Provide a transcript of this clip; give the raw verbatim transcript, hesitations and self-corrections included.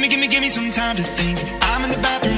Gimme, gimme, gimme some time to think. I'm in the bathroom.